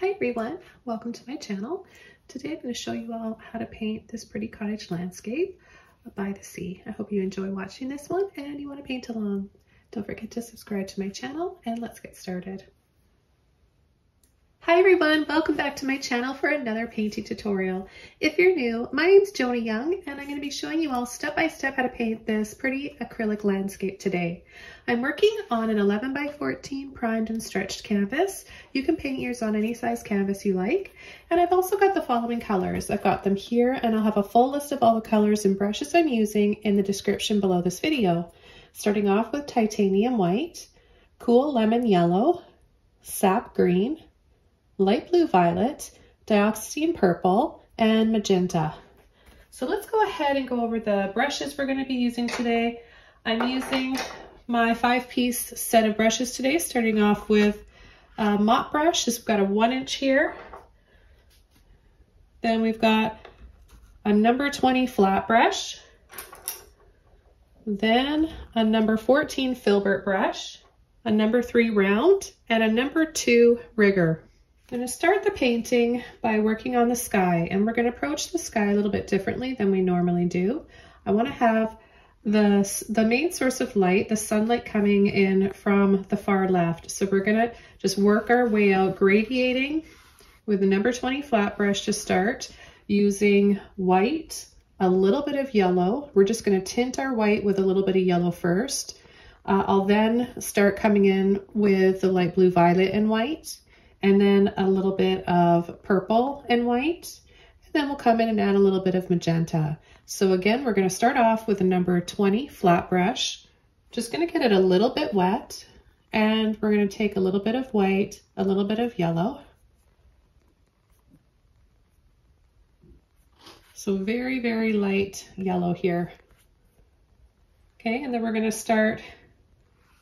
Hi everyone, welcome to my channel. Today I'm going to show you all how to paint this pretty cottage landscape by the sea. I hope you enjoy watching this one and you want to paint along. Don't forget to subscribe to my channel and let's get started. Hi everyone, welcome back to my channel for another painting tutorial. If you're new, my name's Joni Young and I'm going to be showing you all step by step how to paint this pretty acrylic landscape today. I'm working on an 11 by 14 primed and stretched canvas. You can paint yours on any size canvas you like. And I've also got the following colors. I've got them here and I'll have a full list of all the colors and brushes I'm using in the description below this video. Starting off with titanium white, cool lemon yellow, sap green, light blue violet, dioxazine purple, and magenta. So let's go ahead and go over the brushes we're going to be using today. I'm using my 5-piece set of brushes today, starting off with a mop brush. We've got a 1-inch here. Then we've got a number 20 flat brush. Then a number 14 filbert brush, a number 3 round, and a number 2 rigger. I'm going to start the painting by working on the sky, and we're going to approach the sky a little bit differently than we normally do. I want to have the main source of light, the sunlight, coming in from the far left. So we're going to just work our way out, gradiating with the number 20 flat brush to start, using white, a little bit of yellow. We're just going to tint our white with a little bit of yellow first. I'll then start coming in with the light blue, violet, and white, and then a little bit of purple and white, and then we'll come in and add a little bit of magenta. So again, we're going to start off with a number 20 flat brush. Just going to get it a little bit wet, and we're going to take a little bit of white, a little bit of yellow. So very, very light yellow here. Okay, and then we're going to start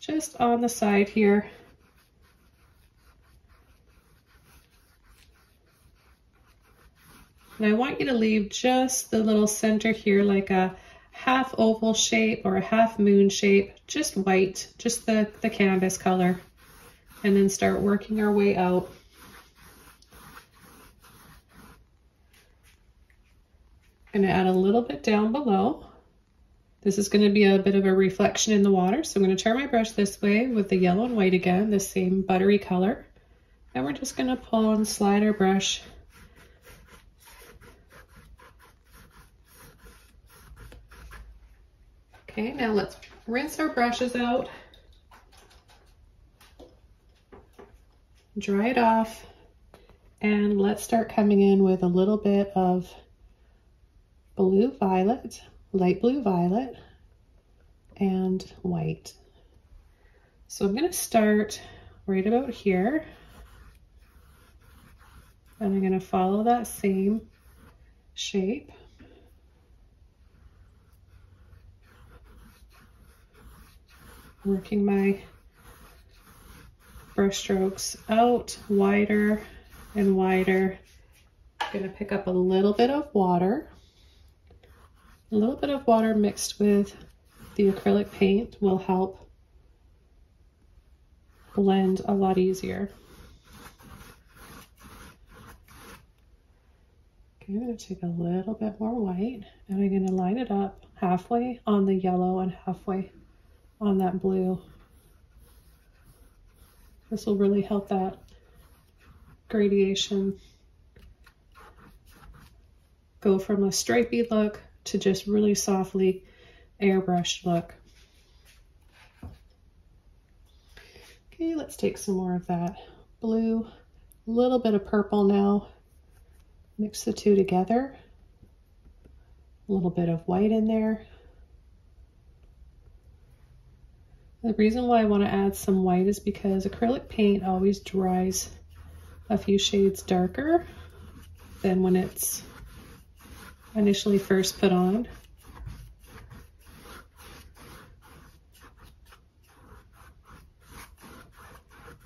just on the side here. And I want you to leave just the little center here like a half oval shape or a half moon shape, just white, just the canvas color, and then start working our way out. I'm going to add a little bit down below. This is going to be a bit of a reflection in the water, so I'm going to turn my brush this way with the yellow and white again, the same buttery color, and we're just going to pull and slide our brush . Okay, now let's rinse our brushes out, dry it off, and let's start coming in with a little bit of blue violet, light blue violet, and white. So I'm going to start right about here, and I'm going to follow that same shape. Working my brush strokes out wider and wider. I'm going to pick up a little bit of water. A little bit of water mixed with the acrylic paint will help blend a lot easier. Okay, I'm going to take a little bit more white, and I'm going to line it up halfway on the yellow and halfway on that blue. This will really help that gradation go from a stripey look to just really softly airbrushed look. Okay, let's take some more of that blue, a little bit of purple now. Mix the two together. A little bit of white in there. The reason why I want to add some white is because acrylic paint always dries a few shades darker than when it's initially first put on.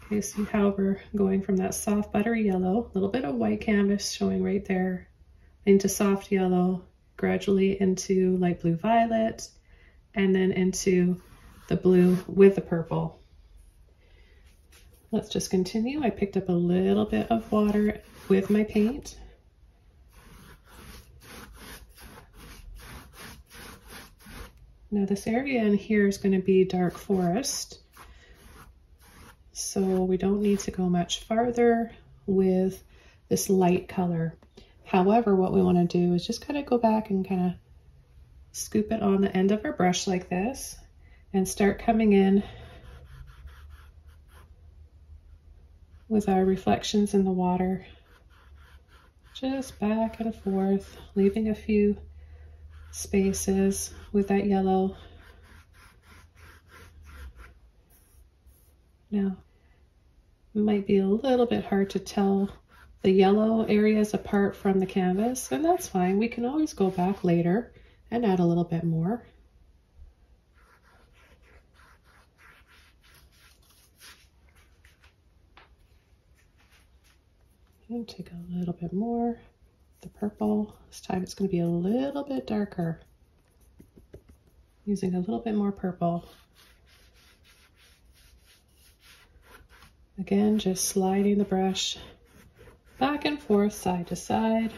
Okay, see how we're going from that soft buttery yellow, a little bit of white canvas showing right there, into soft yellow, gradually into light blue violet, and then into the blue with the purple. Let's just continue. I picked up a little bit of water with my paint. Now this area in here is going to be dark forest, so we don't need to go much farther with this light color. However, what we want to do is just kind of go back and kind of scoop it on the end of our brush like this and start coming in with our reflections in the water, just back and forth, leaving a few spaces with that yellow. Now, it might be a little bit hard to tell the yellow areas apart from the canvas, and that's fine. We can always go back later and add a little bit more. And take a little bit more. The purple, this time it's going to be a little bit darker, using a little bit more purple. Again, just sliding the brush back and forth, side to side.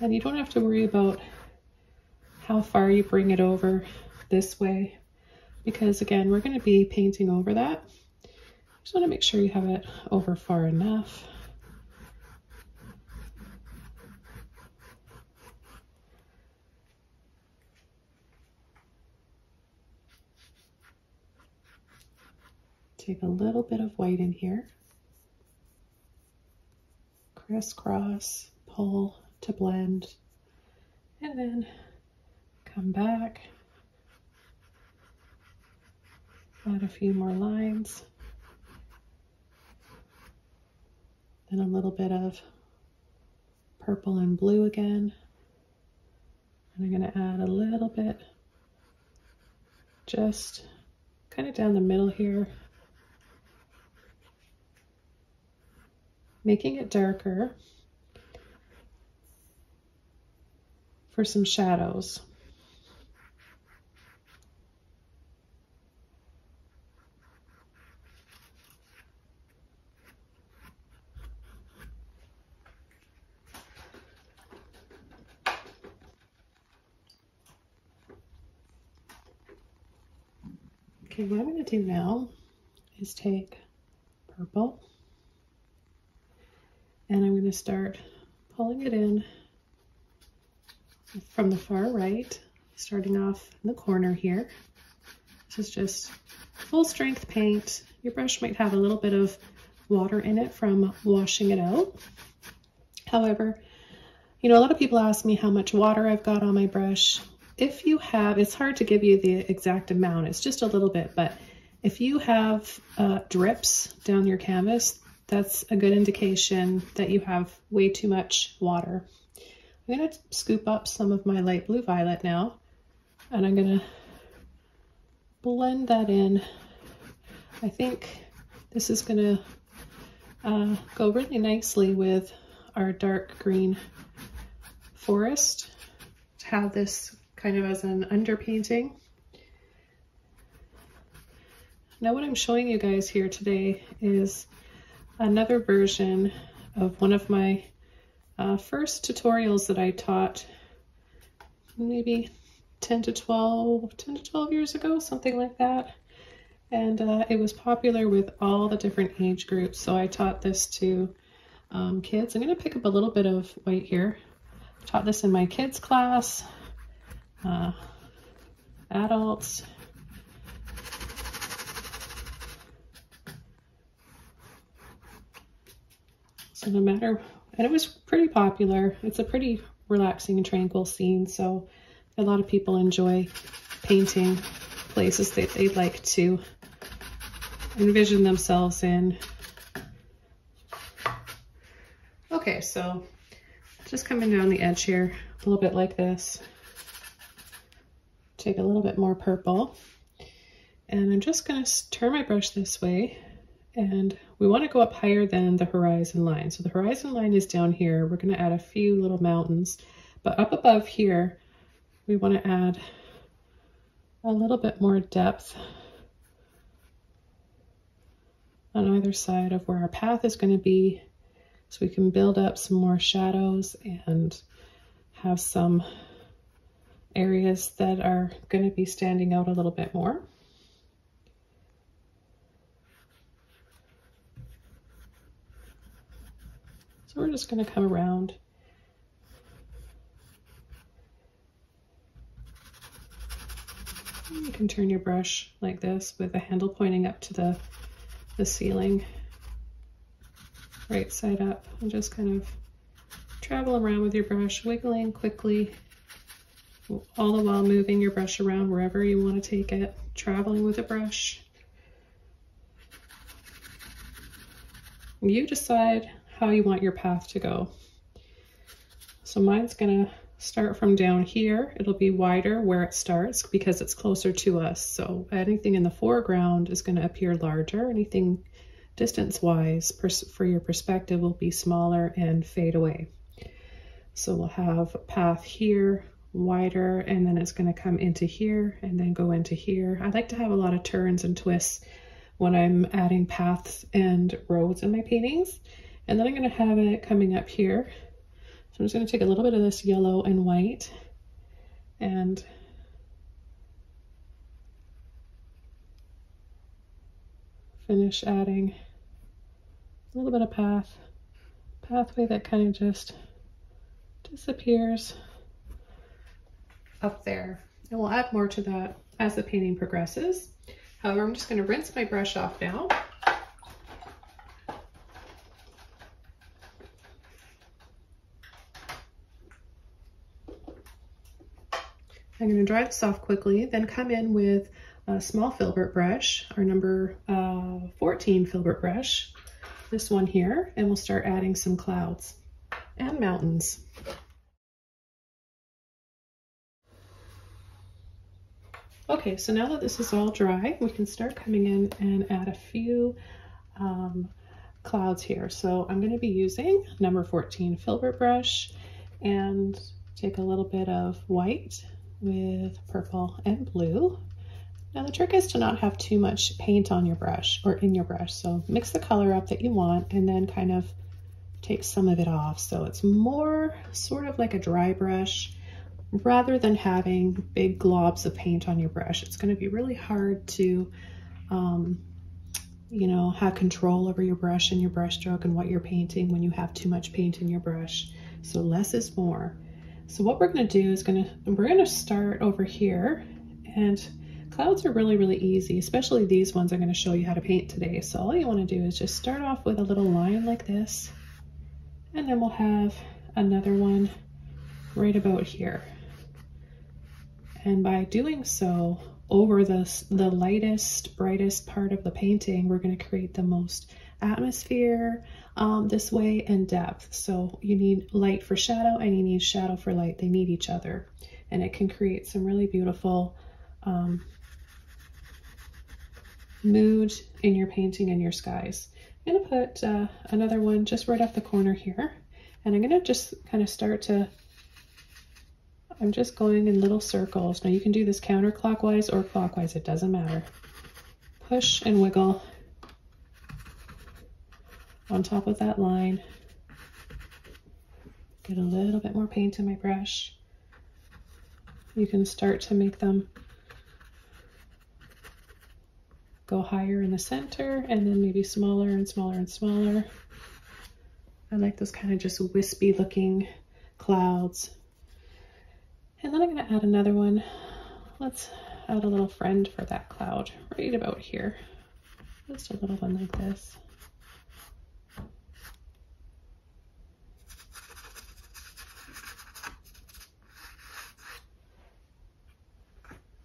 And you don't have to worry about how far you bring it over this way, because again, we're going to be painting over that. Just want to make sure you have it over far enough. Take a little bit of white in here, crisscross, pull to blend, and then come back, add a few more lines, then a little bit of purple and blue again, and I'm going to add a little bit just kind of down the middle here, making it darker for some shadows. Okay, what I'm going to do now is take purple, and I'm going to start pulling it in from the far right, starting off in the corner here. This is just full strength paint. Your brush might have a little bit of water in it from washing it out. However, you know, a lot of people ask me how much water I've got on my brush. If you have, it's hard to give you the exact amount, it's just a little bit, but if you have drips down your canvas, that's a good indication that you have way too much water. I'm going to scoop up some of my light blue violet now, and I'm going to blend that in. I think this is going to go really nicely with our dark green forest, to have this kind of as an underpainting. Now what I'm showing you guys here today is another version of one of my first tutorials that I taught maybe 10 to 12 years ago, something like that. And it was popular with all the different age groups. So I taught this to kids. I'm going to pick up a little bit of white here. I taught this in my kids class, adults. So no matter, and it was pretty popular. It's a pretty relaxing and tranquil scene, so a lot of people enjoy painting places that they'd like to envision themselves in. Okay, so just coming down the edge here a little bit like this. Take a little bit more purple, and I'm just going to turn my brush this way. And we want to go up higher than the horizon line. So the horizon line is down here. We're going to add a few little mountains, but up above here, we want to add a little bit more depth. on either side of where our path is going to be, so we can build up some more shadows and have some areas that are going to be standing out a little bit more. So we're just going to come around. You can turn your brush like this with the handle pointing up to the ceiling, right side up, and just kind of travel around with your brush, wiggling quickly, all the while moving your brush around wherever you want to take it, traveling with a brush. You decide how you want your path to go. So mine's gonna start from down here. It'll be wider where it starts because it's closer to us. So anything in the foreground is going to appear larger. Anything distance-wise for your perspective will be smaller and fade away. So we'll have a path here, wider, and then it's going to come into here and then go into here. I like to have a lot of turns and twists when I'm adding paths and roads in my paintings. And then I'm going to have it coming up here. So I'm just going to take a little bit of this yellow and white and finish adding a little bit of pathway that kind of just disappears up there. And we'll add more to that as the painting progresses. However, I'm just going to rinse my brush off now. I'm going to dry this off quickly, then come in with a small filbert brush, our number 14 filbert brush, this one here, and we'll start adding some clouds and mountains. Okay, so now that this is all dry, we can start coming in and add a few clouds here. So I'm going to be using number 14 filbert brush and take a little bit of white with purple and blue. Now the trick is to not have too much paint on your brush or in your brush, so mix the color up that you want and then kind of take some of it off, so it's more sort of like a dry brush rather than having big globs of paint on your brush. It's going to be really hard to you know, have control over your brush and your brush stroke and what you're painting when you have too much paint in your brush, so less is more. So what we're going to do is we're going to start over here, and clouds are really easy, especially these ones I'm going to show you how to paint today. So all you want to do is just start off with a little line like this, and then we'll have another one right about here. And by doing so, over the lightest, brightest part of the painting, we're going to create the most atmosphere this way and depth. So you need light for shadow and you need shadow for light. They need each other, and it can create some really beautiful mood in your painting and your skies. I'm going to put another one just right off the corner here, and I'm going to just kind of start to, I'm just going in little circles. Now you can do this counterclockwise or clockwise, it doesn't matter. Push and wiggle on top of that line. Get a little bit more paint in my brush. You can start to make them go higher in the center and then maybe smaller and smaller and smaller. I like those kind of just wispy looking clouds. And then I'm going to add another one. Let's add a little friend for that cloud right about here. Just a little one like this.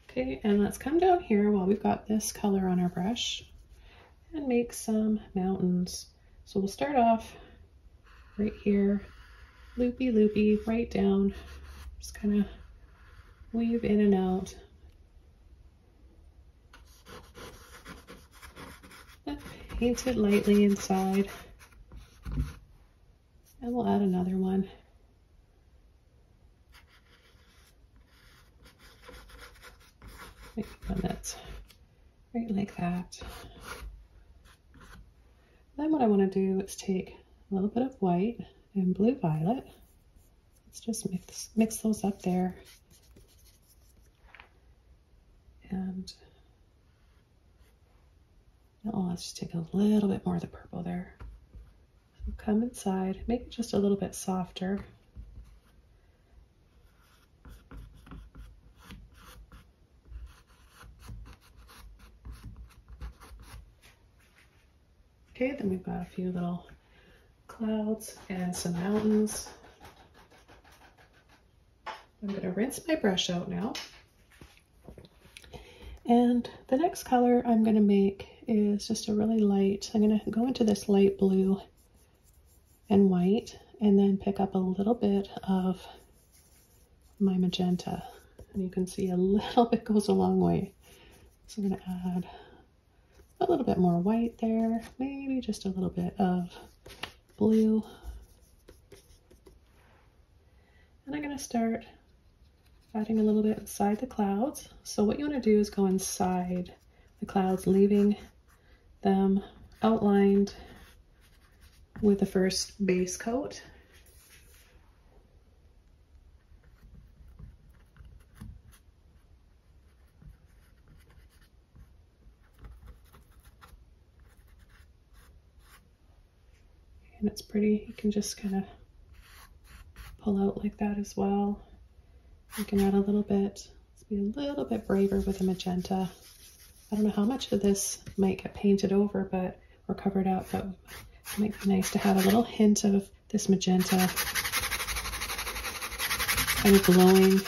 Okay, and let's come down here while we've got this color on our brush and make some mountains. So we'll start off right here, loopy, right down, just kind of weave in and out. And paint it lightly inside, and we'll add another one. One that's right like that. Then what I want to do is take a little bit of white and blue violet. Let's just mix those up there. And now let's just take a little bit more of the purple there. So come inside, make it just a little bit softer. Okay, then we've got a few little clouds and some mountains. I'm going to rinse my brush out now. And the next color I'm going to make is just a really light. I'm going to go into this light blue and white and then pick up a little bit of my magenta. And you can see a little bit goes a long way. So I'm going to add a little bit more white there, maybe just a little bit of blue. And I'm going to start adding a little bit inside the clouds. So what you want to do is go inside the clouds, leaving them outlined with the first base coat. And it's pretty, you can just kind of pull out like that as well. You can add a little bit, let's be a little bit braver with the magenta. I don't know how much of this might get painted over but or covered up, but it might be nice to have a little hint of this magenta kind of glowing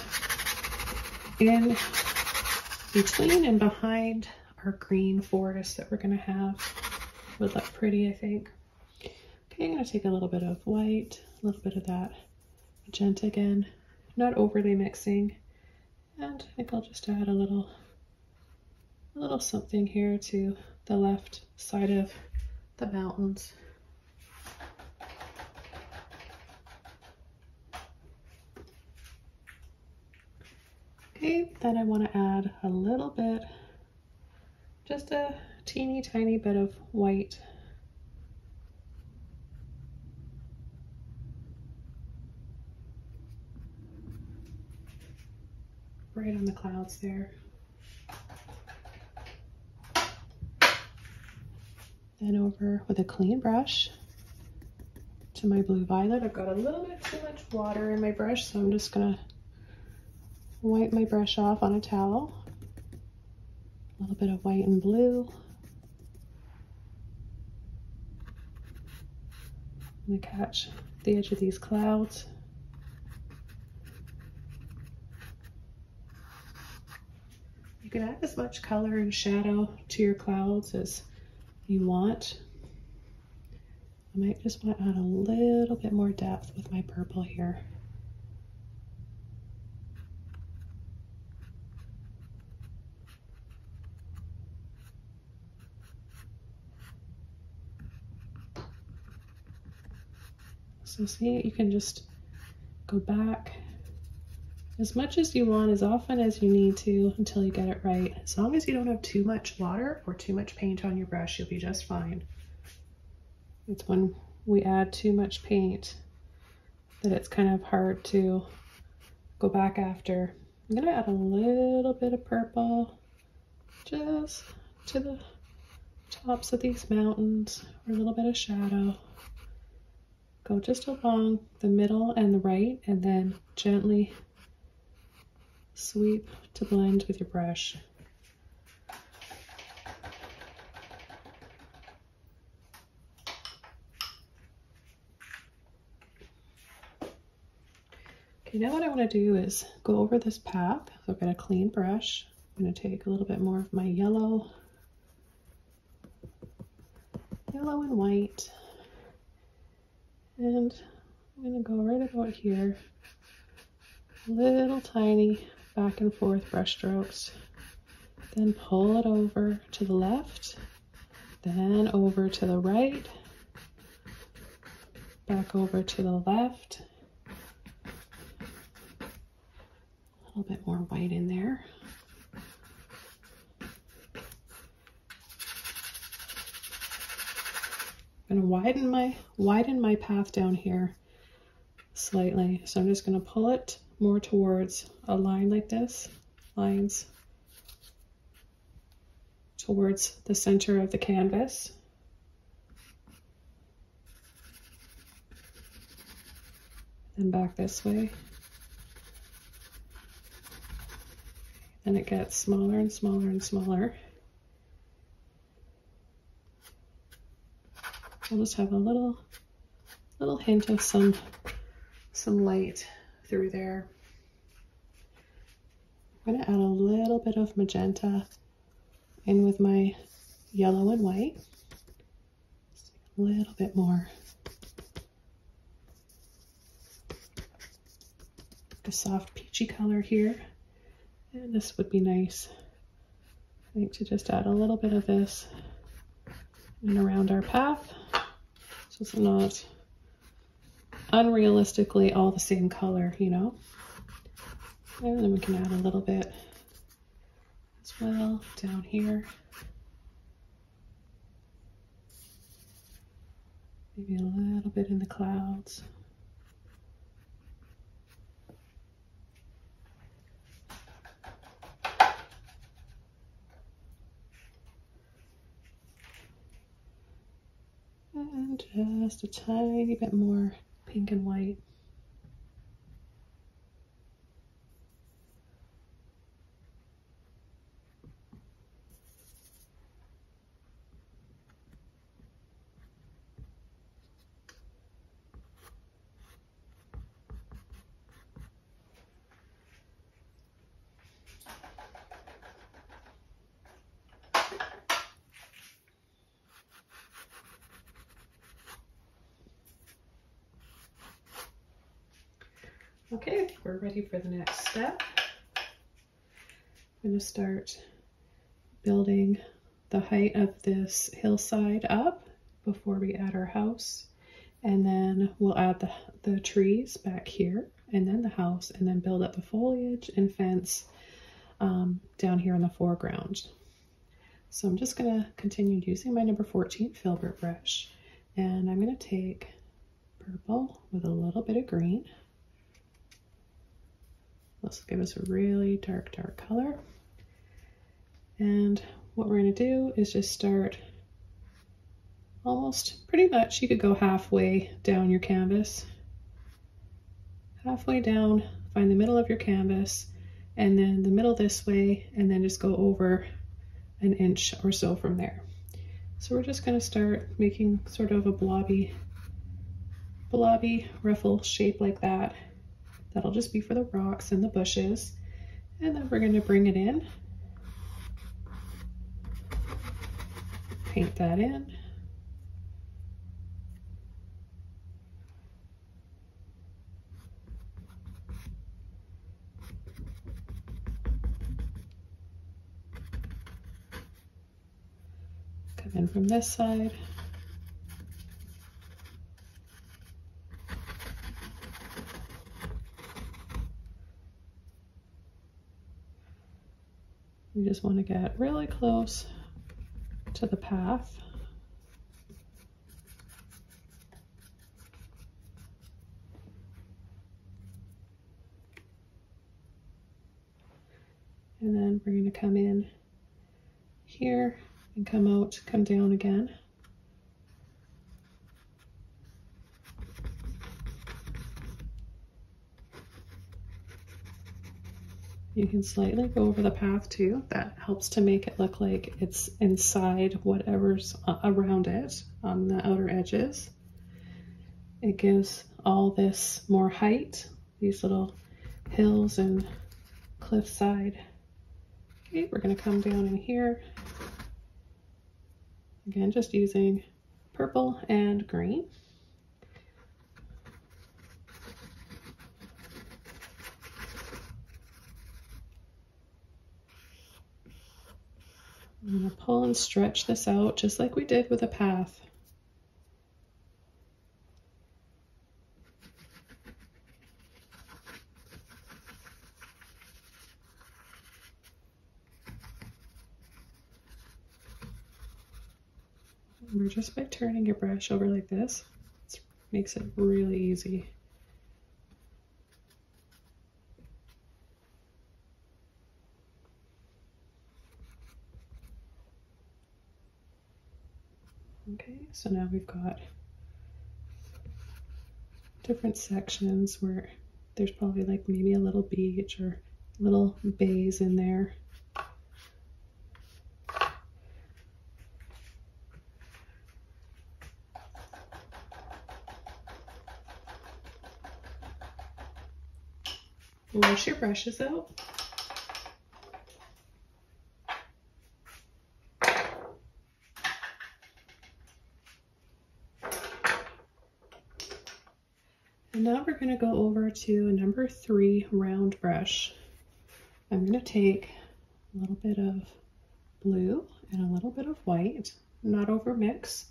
in between and behind our green forest that we're going to have. It would look pretty, I think. Okay, I'm going to take a little bit of white, a little bit of that magenta again, not overly mixing, and I think I'll just add a little something here to the left side of the mountains. Okay, then I want to add a little bit, just a teeny tiny bit of white. Right on the clouds there. Then over with a clean brush to my blue violet. I've got a little bit too much water in my brush, so I'm just gonna wipe my brush off on a towel. A little bit of white and blue. I'm gonna catch the edge of these clouds. You can add as much color and shadow to your clouds as you want. I might just want to add a little bit more depth with my purple here. So see, you can just go back as much as you want, as often as you need to, until you get it right. As long as you don't have too much water or too much paint on your brush, you'll be just fine. It's when we add too much paint that it's kind of hard to go back after. I'm going to add a little bit of purple just to the tops of these mountains, or a little bit of shadow. Go just along the middle and the right, and then gently sweep to blend with your brush. Okay, now what I want to do is go over this path. So I've got a clean brush. I'm going to take a little bit more of my yellow and white, and I'm going to go right about here, little tiny back and forth brush strokes, then pull it over to the left, then over to the right, back over to the left, a little bit more white in there. I'm going to widen my path down here slightly. So I'm just going to pull it more towards a line like this, lines towards the center of the canvas. And back this way. And it gets smaller and smaller and smaller. I'll just have a little hint of some light through there. I'm going to add a little bit of magenta in with my yellow and white. Just a little bit more. A soft peachy color here. And this would be nice, I think, to just add a little bit of this and around our path, so it's not unrealistically all the same color, you know. And then we can add a little bit as well down here. Maybe a little bit in the clouds. And just a tiny bit more pink and white. Okay, we're ready for the next step. I'm going to start building the height of this hillside up before we add our house, and then we'll add the trees back here, and then the house, and then build up the foliage and fence down here in the foreground. So I'm just going to continue using my number 14 filbert brush, and I'm going to take purple with a little bit of green. This will give us a really dark color. And what we're going to do is just start almost, pretty much, you could go halfway down your canvas. Halfway down, find the middle of your canvas, and then the middle this way, and then just go over an inch or so from there. So we're just going to start making sort of a blobby ruffle shape like that. That'll just be for the rocks and the bushes. And then we're going to bring it in. Paint that in. Come in from this side. You just want to get really close to the path. And then we're going to come in here and come out, come down again. You can slightly go over the path too. That helps to make it look like it's inside whatever's around it on the outer edges. It gives all this more height, these little hills and cliffside. Okay, we're going to come down in here. Again, just using purple and green. I'm going to pull and stretch this out just like we did with a path. Remember, just by turning your brush over like this, it makes it really easy. Okay, so now we've got different sections where there's probably like maybe a little beach or little bays in there. Wash your brushes out. And now we're going to go over to number 3 round brush. I'm going to take a little bit of blue and a little bit of white, not over mix,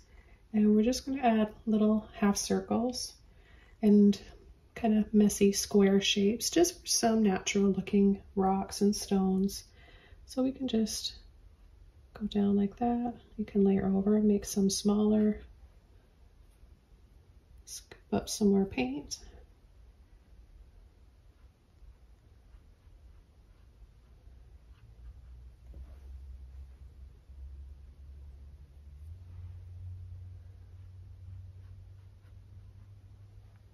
and we're just going to add little half circles and kind of messy square shapes, just for some natural looking rocks and stones. So we can just go down like that. You can layer over and make some smaller. Scoop up some more paint.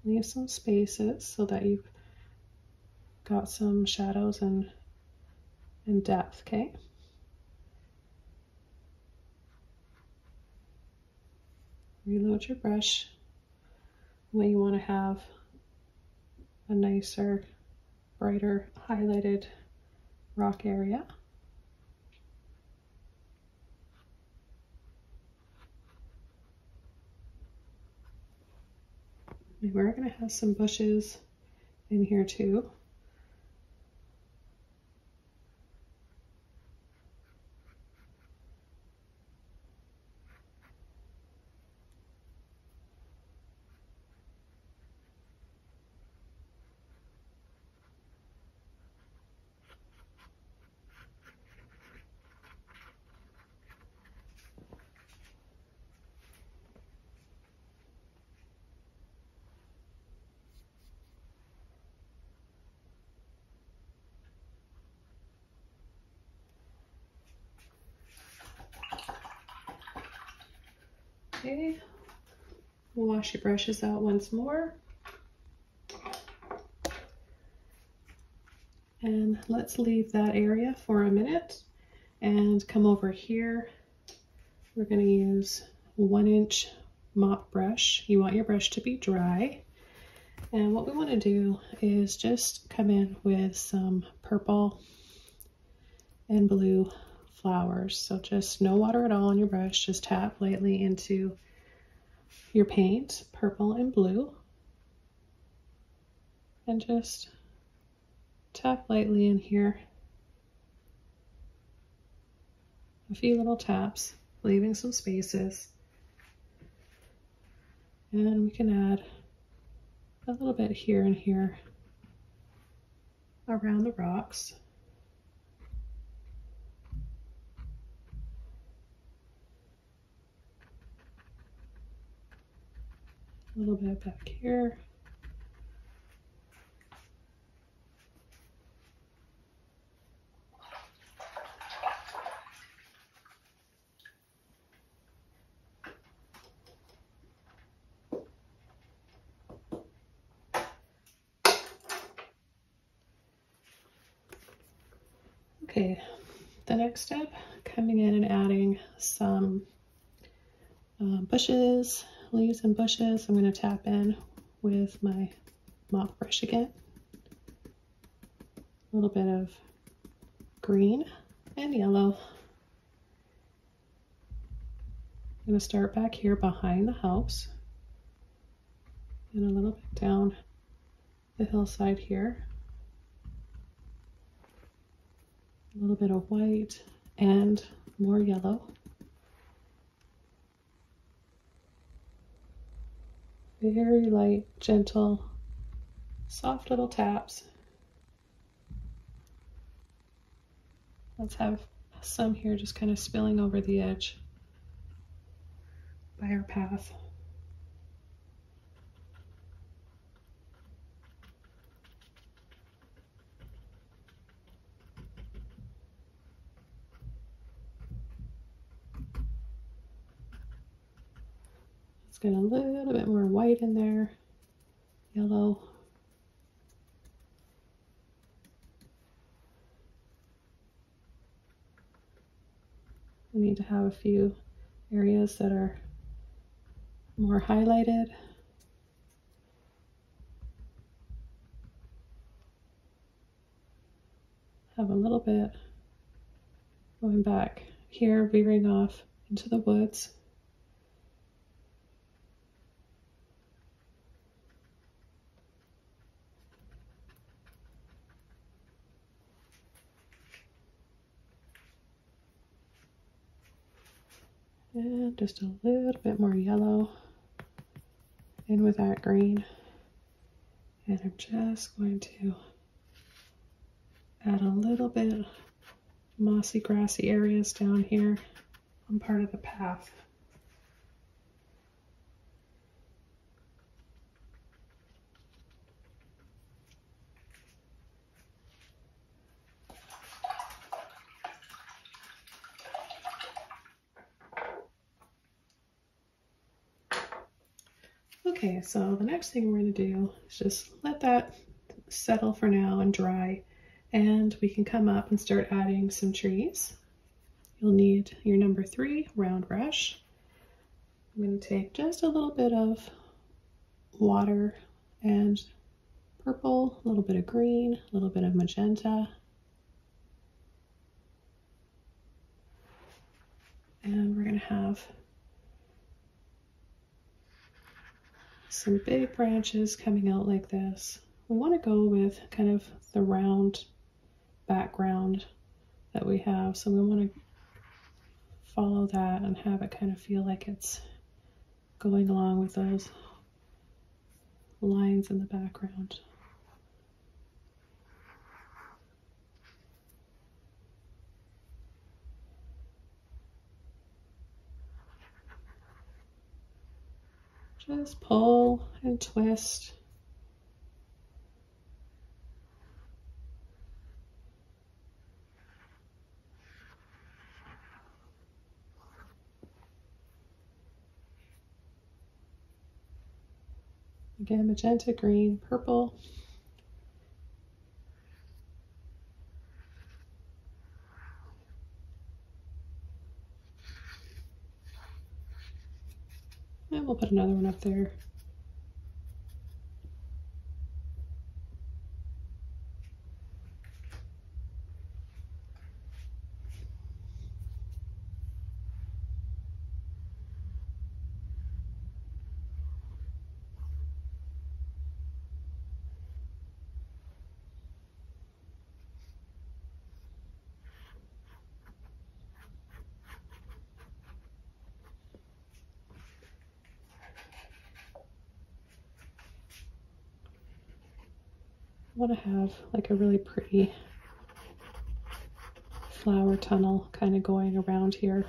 Leave some spaces so that you've got some shadows and depth, okay? Reload your brush when you want to have a nicer, brighter, highlighted rock area. We're going to have some bushes in here too. Okay, wash your brushes out once more. And let's leave that area for a minute and come over here. We're going to use 1-inch mop brush. You want your brush to be dry. And what we want to do is just come in with some purple and blue flowers. So just no water at all on your brush, just tap lightly into your paint, purple and blue, and just tap lightly in here, a few little taps, leaving some spaces, and we can add a little bit here and here around the rocks. A little bit back here. Okay, the next step, coming in and adding some bushes, leaves and bushes. I'm going to tap in with my mop brush again. A little bit of green and yellow. I'm going to start back here behind the house and a little bit down the hillside here. A little bit of white and more yellow. Very light, gentle, soft little taps. Let's have some here just kind of spilling over the edge. fire path. Let's get a little bit more white in there, yellow. We need to have a few areas that are more highlighted. Have a little bit going back here, veering off into the woods. And just a little bit more yellow in with that green. And I'm just going to add a little bit mossy, grassy areas down here on part of the path. Okay, so the next thing we're going to do is just let that settle for now and dry, and we can come up and start adding some trees. You'll need your number 3 round brush. I'm going to take just a little bit of water and purple, a little bit of green, a little bit of magenta, and we're going to have some big branches coming out like this. We want to go with kind of the round background that we have, so we want to follow that and have it kind of feel like it's going along with those lines in the background. Just pull and twist. Again, magenta, green, purple. And we'll put another one up there. I want to have like a really pretty flower tunnel kind of going around here,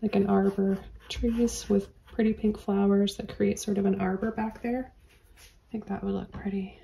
like an arbor, trees with pretty pink flowers that create sort of an arbor back there. I think that would look pretty.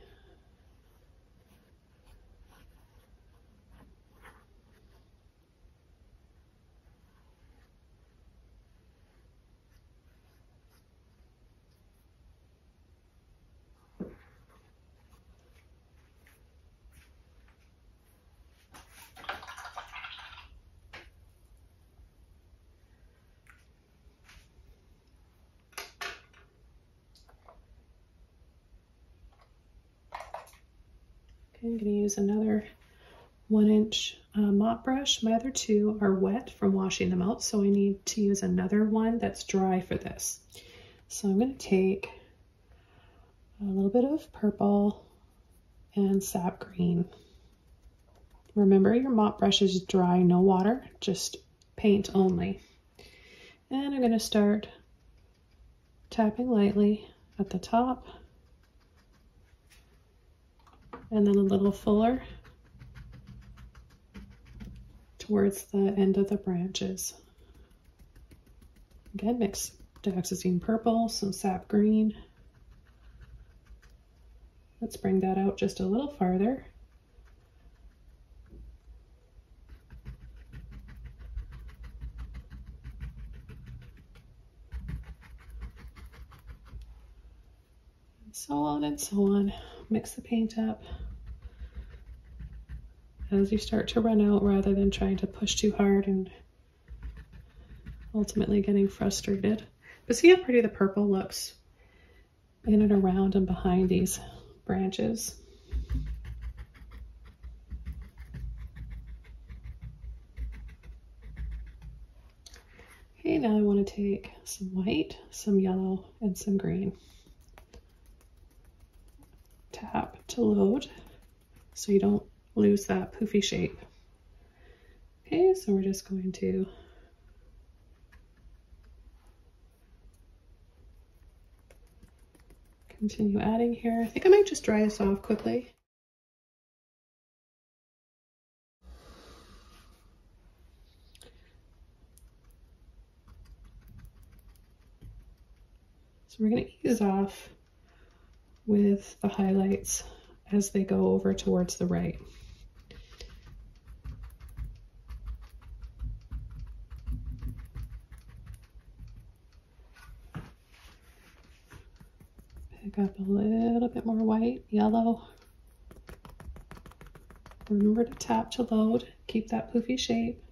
I'm going to use another 1-inch mop brush. My other 2 are wet from washing them out, so I need to use another one that's dry for this. So I'm going to take a little bit of purple and sap green. Remember, your mop brush is dry, no water, just paint only. And I'm going to start tapping lightly at the top, and then a little fuller towards the end of the branches. Again, mix dioxazine purple, some sap green. Let's bring that out just a little farther. So on and so on. Mix the paint up as you start to run out, rather than trying to push too hard and ultimately getting frustrated. But see how pretty the purple looks in and around and behind these branches. Okay, now I want to take some white, some yellow, and some green. Tap to load so you don't lose that poofy shape. Okay, so we're just going to continue adding here. I think I might just dry this off quickly. So we're going to ease off with the highlights as they go over towards the right. Pick up a little bit more white, yellow. Remember to tap to load, keep that poofy shape.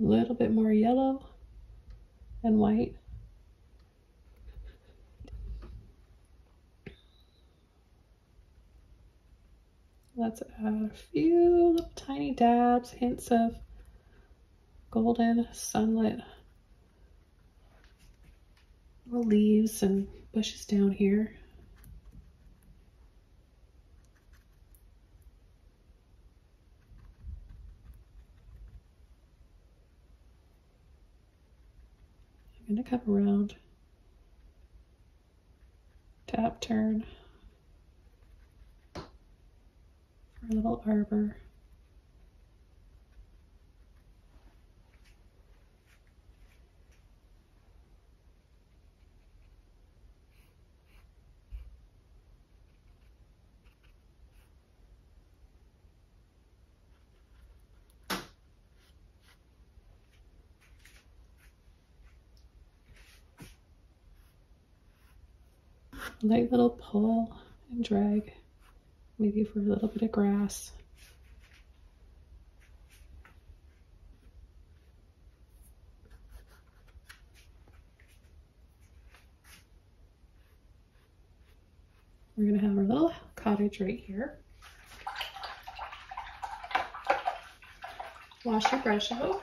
A little bit more yellow and white. Let's add a few little tiny dabs, hints of golden sunlit little leaves and bushes down here. I'm going to come around, tap, turn for a little arbor. Light little pull and drag, maybe for a little bit of grass. We're going to have our little cottage right here. Wash your brush out.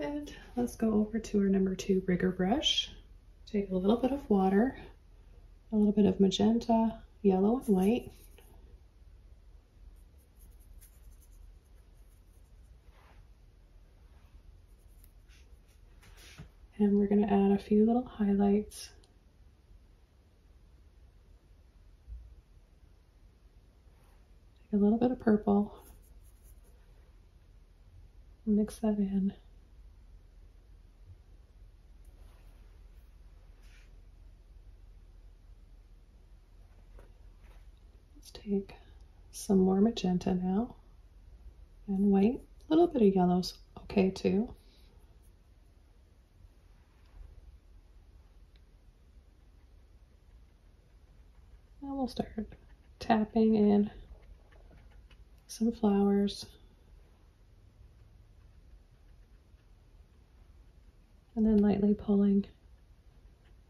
And let's go over to our number 2 rigger brush. Take a little bit of water, a little bit of magenta, yellow, and white. And we're going to add a few little highlights. Take a little bit of purple. Mix that in. Take some more magenta now, and white, a little bit of yellow's okay too. And we'll start tapping in some flowers, and then lightly pulling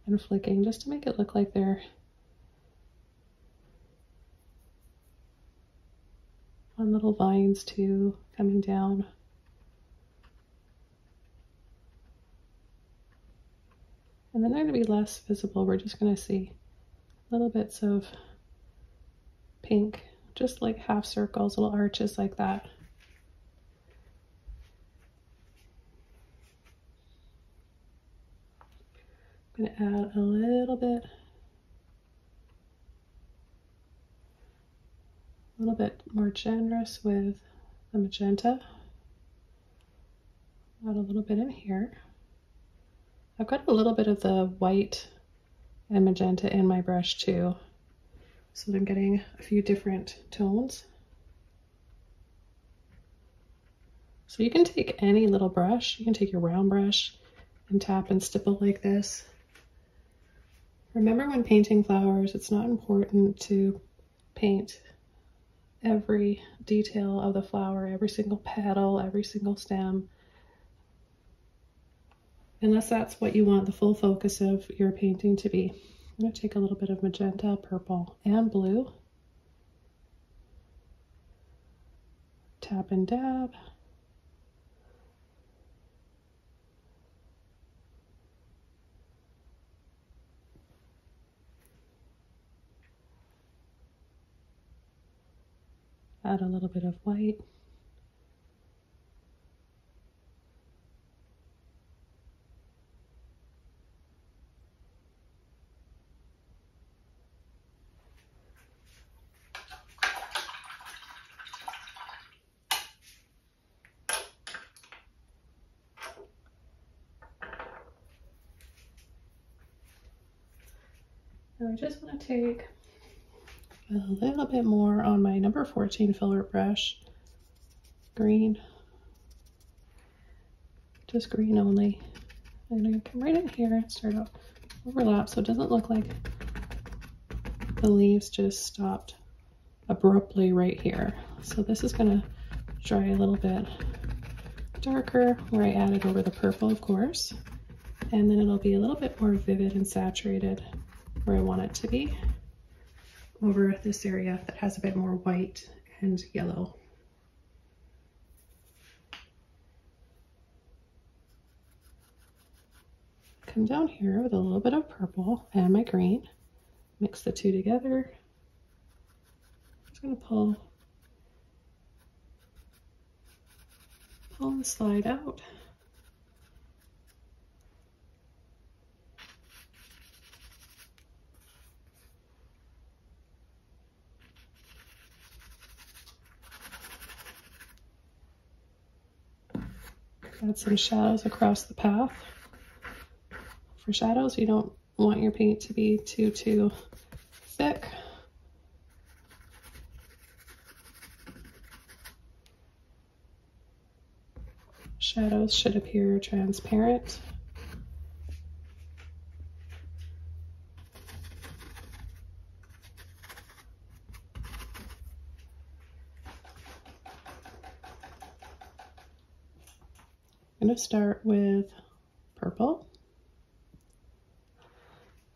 and flicking just to make it look like they're little vines too, coming down. And then they're going to be less visible. We're just going to see little bits of pink, just like half circles, little arches like that. I'm going to add a little bit. A little bit more generous with the magenta. Add a little bit in here. I've got a little bit of the white and magenta in my brush too, so that I'm getting a few different tones. So you can take any little brush, you can take your round brush and tap and stipple like this. Remember, when painting flowers, it's not important to paint every detail of the flower, every single petal, every single stem, unless that's what you want the full focus of your painting to be. I'm going to take a little bit of magenta, purple, and blue. Tap and dab. Add a little bit of white. Now I just want to take a little bit more on my number 14 filler brush, green, just green only. I'm going to come right in here and start to overlap so it doesn't look like the leaves just stopped abruptly right here. So this is going to dry a little bit darker where I added over the purple, of course, and then it'll be a little bit more vivid and saturated where I want it to be, over this area that has a bit more white and yellow. Come down here with a little bit of purple and my green, mix the two together. I'm just going to pull the slide out. Add some shadows across the path. For shadows, you don't want your paint to be too thick. Shadows should appear transparent. I'm going to start with purple,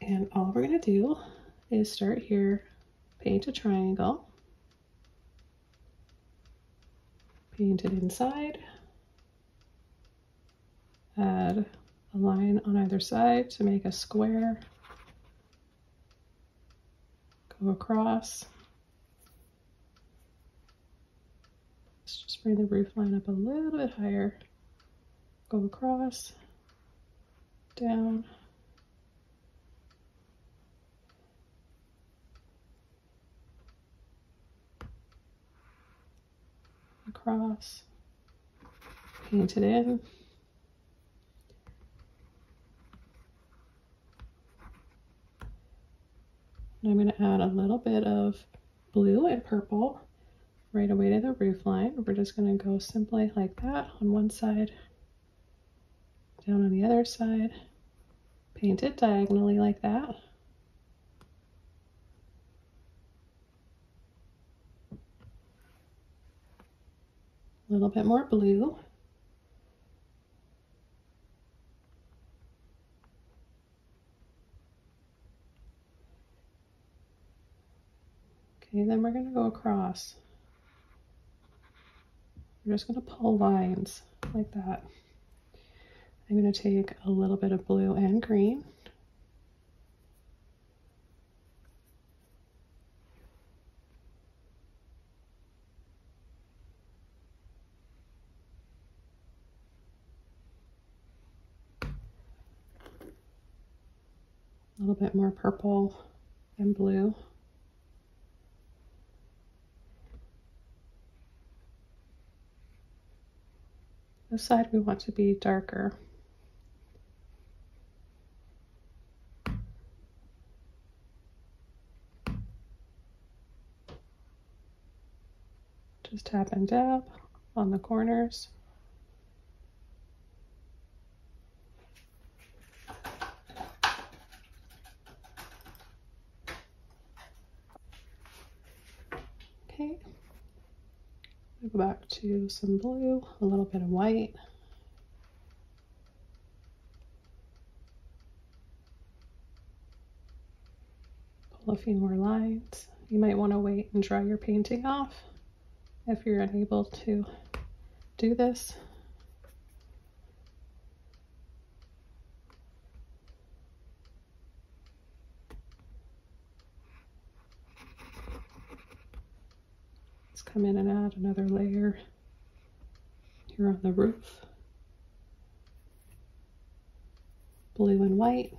and all we're going to do is start here, paint a triangle, paint it inside, add a line on either side to make a square, go across, let's just bring the roof line up a little bit higher. Go across, down, across, paint it in. And I'm going to add a little bit of blue and purple right away to the roof line. We're just going to go simply like that on one side. Down on the other side, paint it diagonally like that. A little bit more blue. Okay, then we're going to go across. We're just going to pull lines like that. I'm going to take a little bit of blue and green. little bit more purple and blue. This side we want to be darker. Just tap and dab on the corners. Okay, we go back to some blue, a little bit of white. Pull a few more lines. You might want to wait and dry your painting off if you're unable to do this. Let's come in and add another layer here on the roof. Blue and white.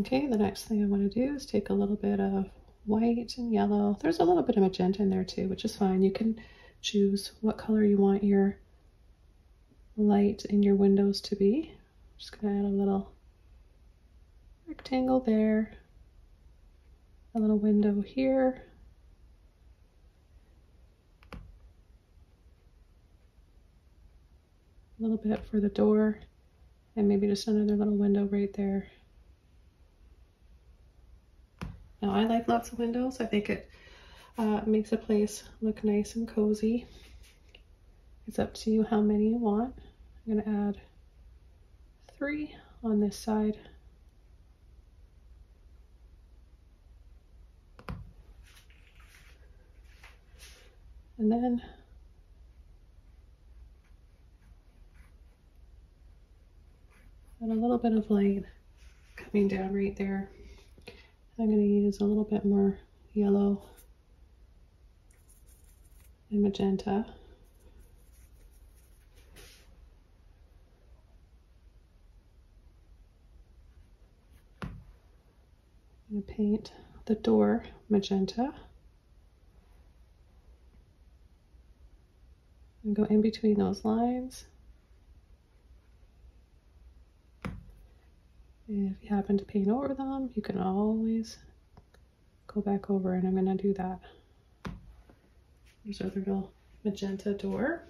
Okay, the next thing I want to do is take a little bit of white and yellow. There's a little bit of magenta in there too, which is fine. You can choose what color you want your light in your windows to be. I'm just going to add a little rectangle there, a little window here. A little bit for the door, and maybe just another little window right there. Now, I like lots of windows. I think it makes a place look nice and cozy. It's up to you how many you want. I'm gonna add 3 on this side. And then add a little bit of light coming down right there. I'm going to use a little bit more yellow and magenta. I'm going to paint the door magenta and go in between those lines. If you happen to paint over them, you can always go back over, and I'm going to do that. There's our little magenta door.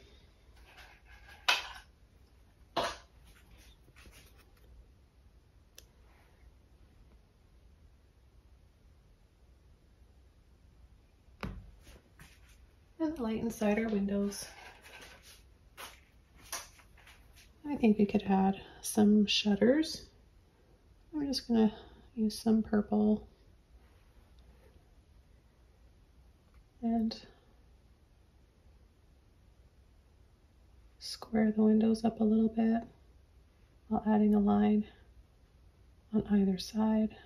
And the light inside our windows. I think we could add some shutters. We're just going to use some purple and square the windows up a little bit while adding a line on either side.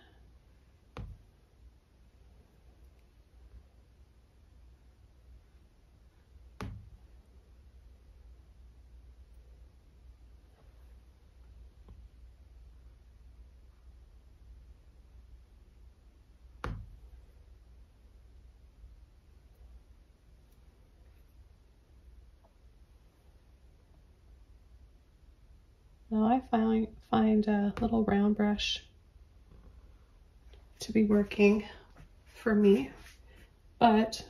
Now I find a little round brush to be working for me, but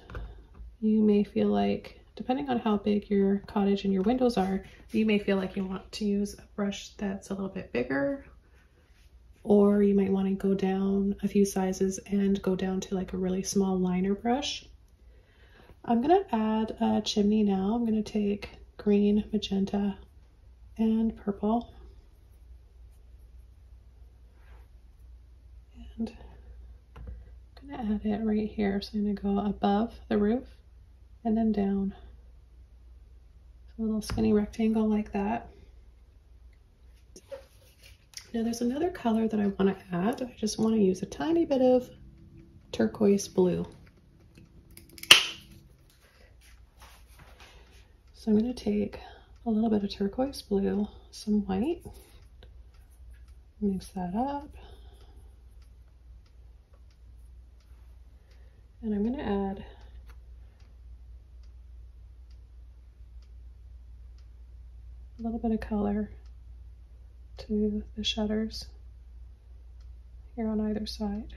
you may feel like, depending on how big your cottage and your windows are, you may feel like you want to use a brush that's a little bit bigger, or you might want to go down a few sizes and go down to like a really small liner brush. I'm going to add a chimney now. I'm going to take green, magenta, and purple. and I'm gonna add it right here. So I'm gonna go above the roof and then down. It's a little skinny rectangle like that. Now there's another color that I want to add. I just want to use a tiny bit of turquoise blue. So I'm going to take a little bit of turquoise blue, some white, mix that up. And I'm going to add a little bit of color to the shutters here on either side.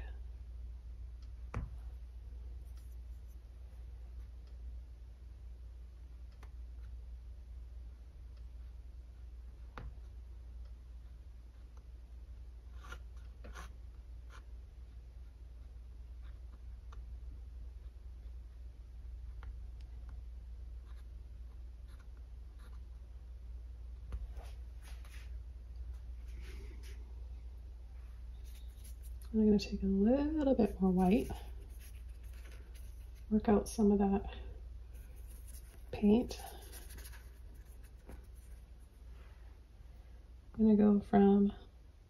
I'm going to take a little bit more white, work out some of that paint. I'm going to go from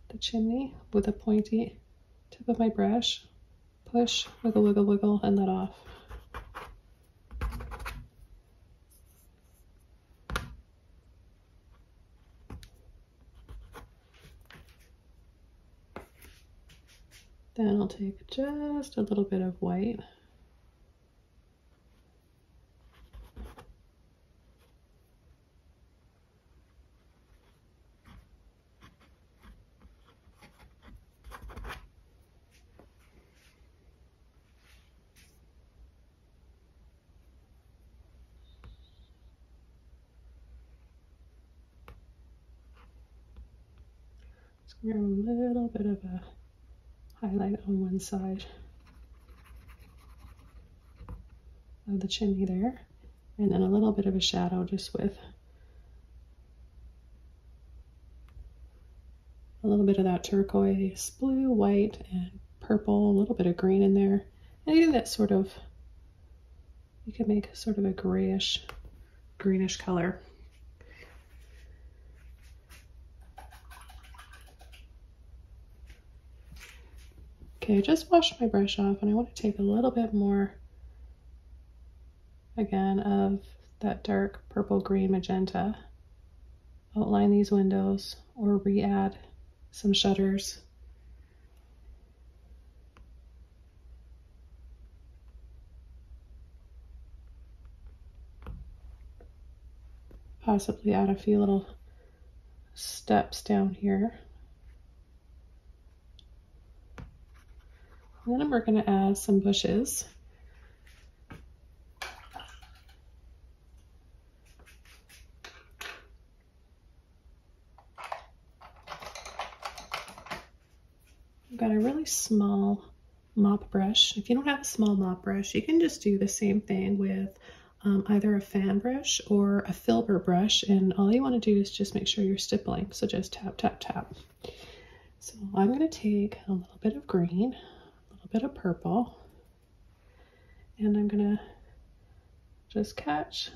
the chimney with a pointy tip of my brush, push, wiggle, wiggle, wiggle, and let off. Then I'll take just a little bit of white. Just give me a little bit of a highlight on one side of the chimney there, and then a little bit of a shadow just with a little bit of that turquoise, blue, white, and purple, a little bit of green in there. Anything that sort of, you can make sort of a grayish, greenish color. Okay, I just washed my brush off and I want to take a little bit more, again, of that dark purple, green, magenta. Outline these windows or re-add some shutters. Possibly add a few little steps down here. And then we're going to add some bushes. I've got a really small mop brush. If you don't have a small mop brush, you can just do the same thing with either a fan brush or a filbert brush, and all you want to do is just make sure you're stippling. So just tap, tap, tap. So I'm going to take a little bit of green, bit of purple, and I'm gonna just catch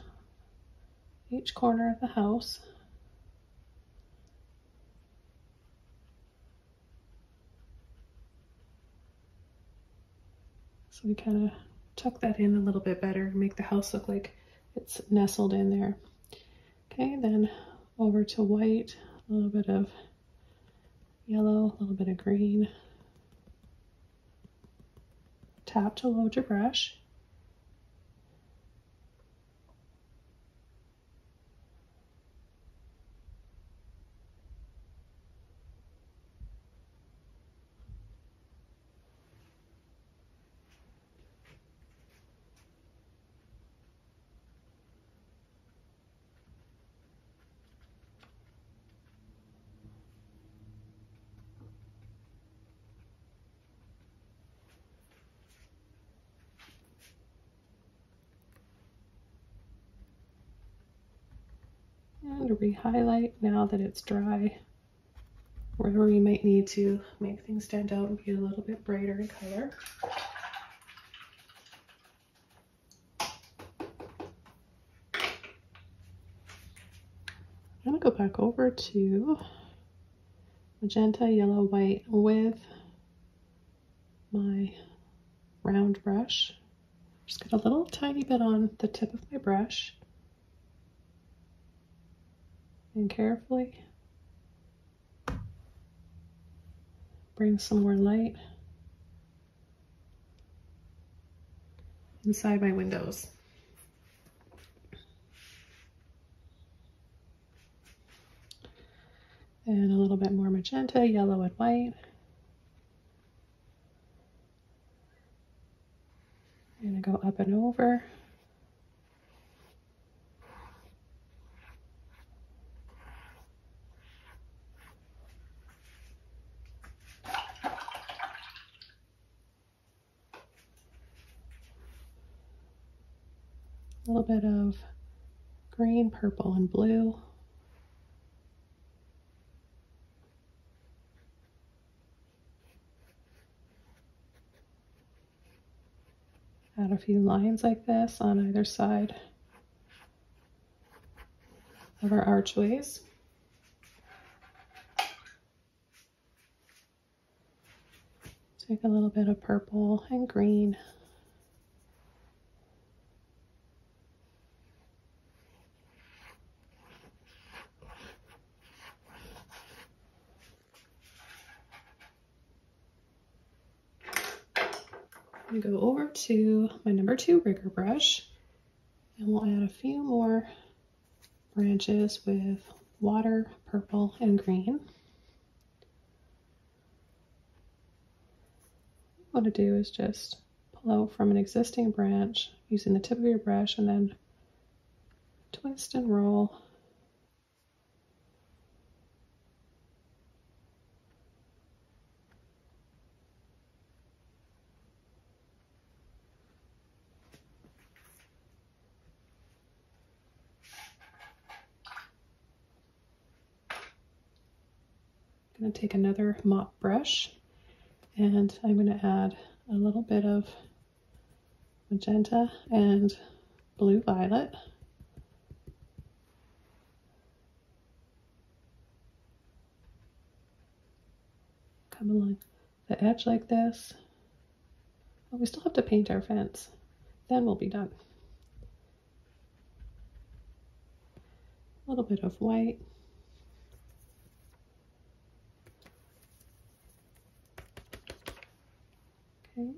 each corner of the house. So we kind of tuck that in a little bit better, make the house look like it's nestled in there. Okay, then over to white, a little bit of yellow, a little bit of green. Tap to load your brush. To re-highlight now that it's dry, where we might need to make things stand out and be a little bit brighter in color. I'm gonna go back over to magenta, yellow, white with my round brush. Just got a little tiny bit on the tip of my brush and carefully bring some more light inside my windows. And a little bit more magenta, yellow, and white. I'm going to go up and over. A little bit of green, purple, and blue. Add a few lines like this on either side of our archways. Take a little bit of purple and green. I'm going to go over to my number 2 rigger brush and we'll add a few more branches with water, purple, and green. What I'm going to do is just pull out from an existing branch using the tip of your brush and then twist and roll. I'm going to take another mop brush and I'm going to add a little bit of magenta and blue violet. Come along the edge like this. Oh, we still have to paint our fence, then we'll be done. A little bit of white. Okay.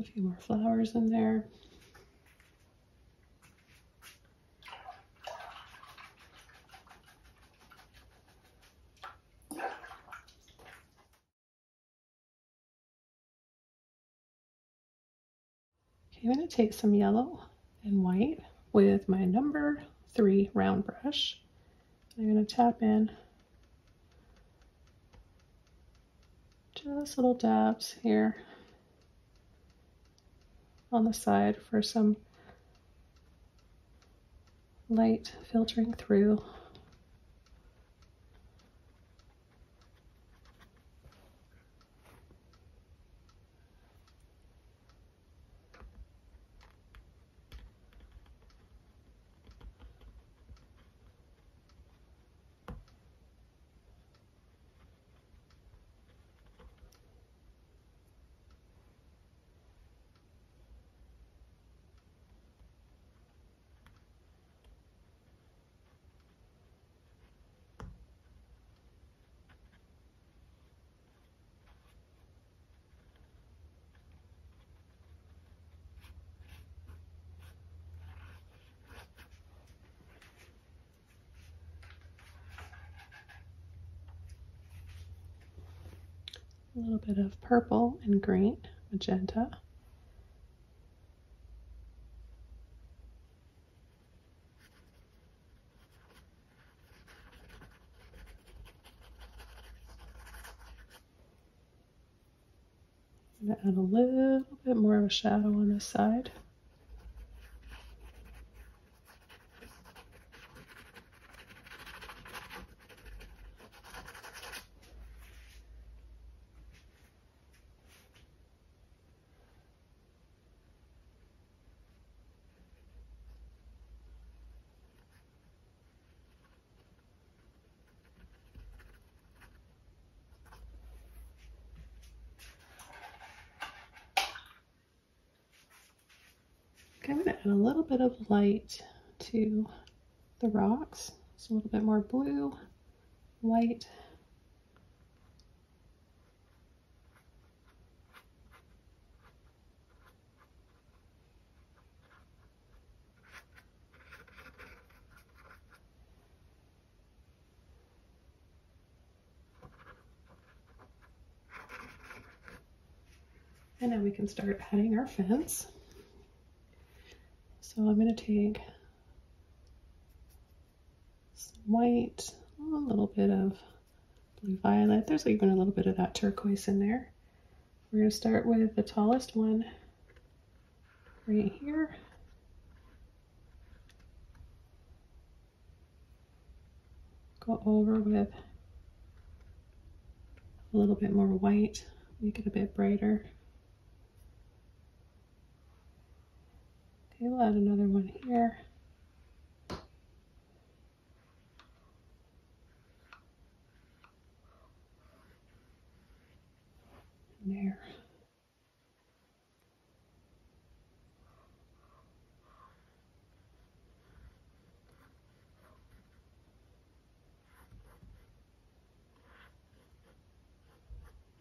A few more flowers in there. Okay, I'm going to take some yellow and white with my number 3 round brush. I'm going to tap in just little dabs here on the side for some light filtering through. a little bit of purple and green, magenta. I'm going to add a little bit more of a shadow on this side. Okay, I'm going to add a little bit of light to the rocks. It's a little bit more blue, white. And now we can start adding our fence. So I'm going to take some white, a little bit of blue violet. There's even a little bit of that turquoise in there. We're going to start with the tallest one right here. Go over with a little bit more white, make it a bit brighter. We'll add another one here. And there.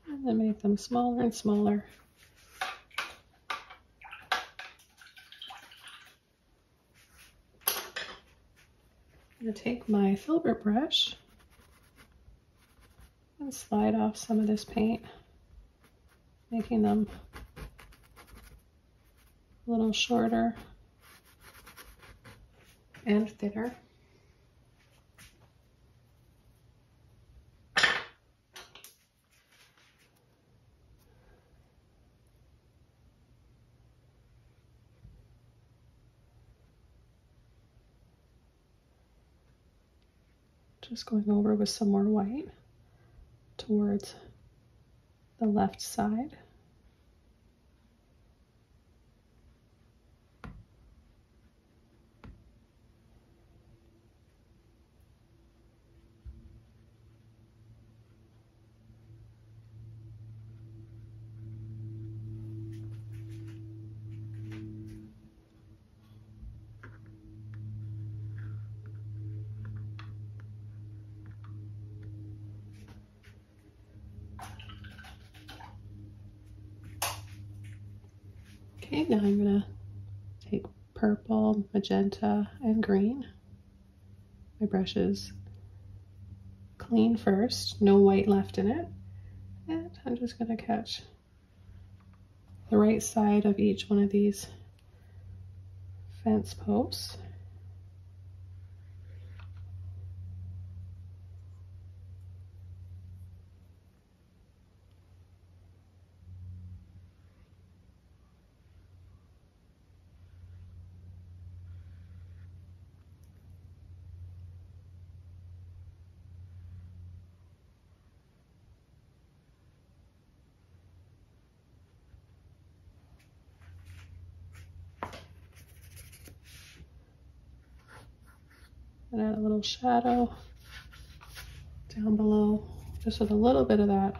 And then make them smaller and smaller. I'm going to take my filbert brush and slide off some of this paint, making them a little shorter and thinner. Just going over with some more white towards the left side. Okay, now I'm going to take purple, magenta, and green. My brush is clean first, no white left in it. And I'm just going to catch the right side of each one of these fence posts. And add a little shadow down below, just with a little bit of that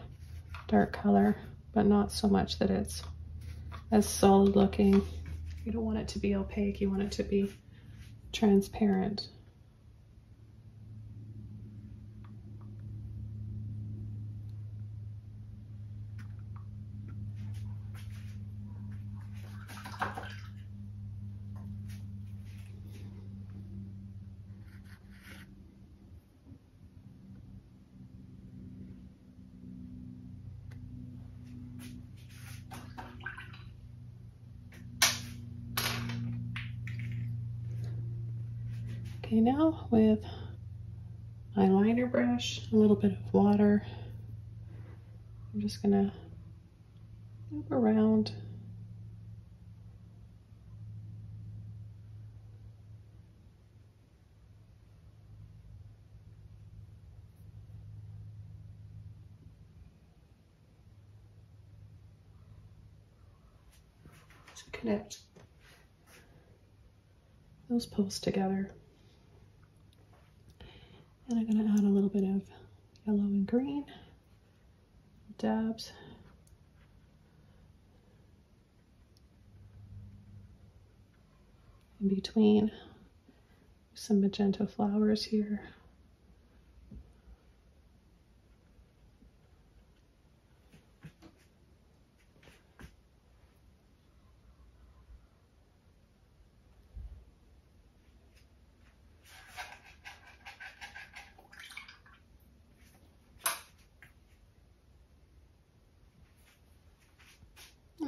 dark color, but not so much that it's as solid looking. You don't want it to be opaque, you want it to be transparent. Okay, now with my liner brush, a little bit of water, I'm just gonna move around to connect those posts together. And I'm going to add a little bit of yellow and green dabs. In between some magenta flowers here.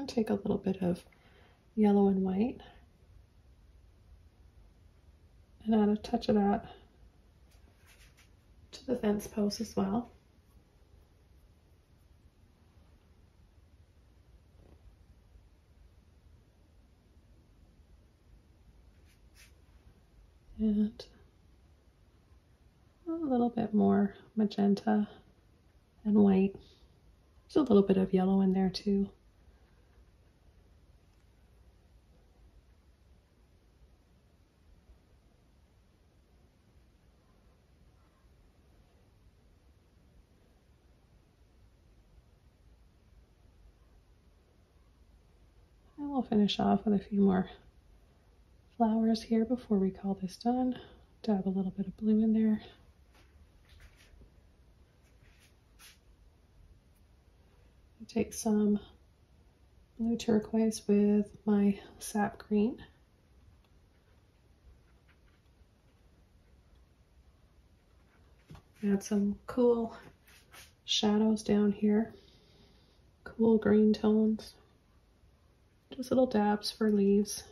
Take a little bit of yellow and white and add a touch of that to the fence post as well. And a little bit more magenta and white. There's a little bit of yellow in there too. We'll finish off with a few more flowers here before we call this done. Dab a little bit of blue in there. I take some blue turquoise with my sap green. Add some cool shadows down here, cool green tones. Just little dabs for leaves.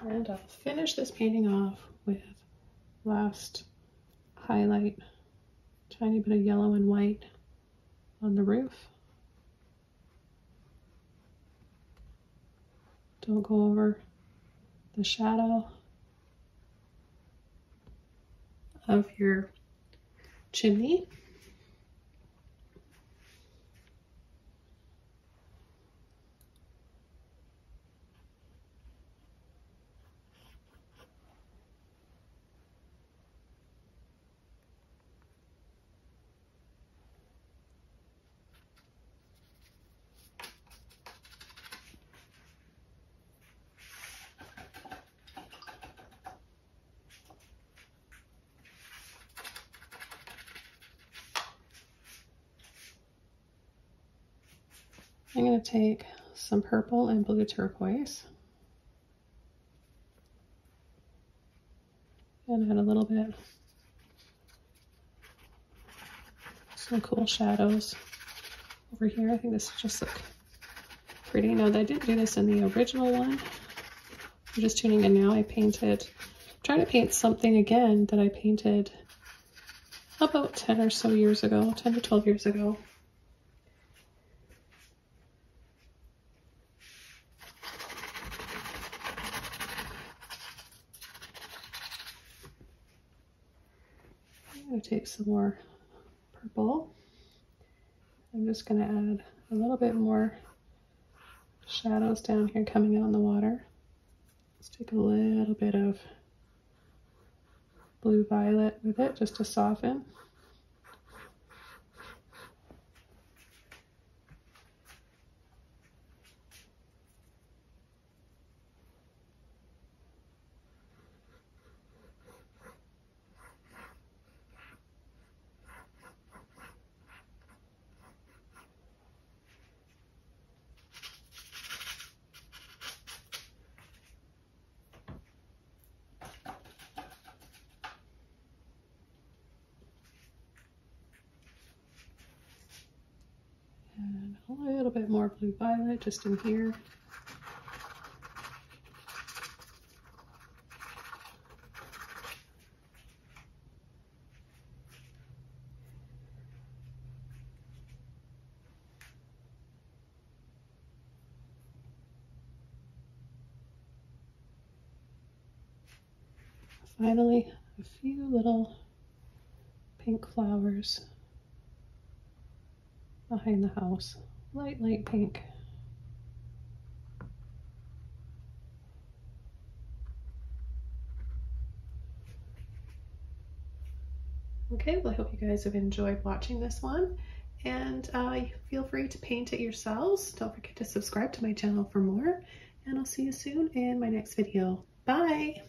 And I'll finish this painting off with last highlight, tiny bit of yellow and white on the roof. Don't go over the shadow of your chimney. I'm going to take some purple and blue turquoise and add a little bit, some cool shadows over here. I think this just looks pretty. Now, I didn't do this in the original one. I'm just tuning in now. I'm trying to paint something again that I painted about 10 or so years ago, 10 to 12 years ago. Take some more purple. I'm just going to add a little bit more shadows down here coming out in the water. Let's take a little bit of blue violet with it just to soften. a little bit more blue violet just in here. Finally, a few little pink flowers behind the house. Light, light pink. Okay, well I hope you guys have enjoyed watching this one, and feel free to paint it yourselves. Don't forget to subscribe to my channel for more, and I'll see you soon in my next video. Bye!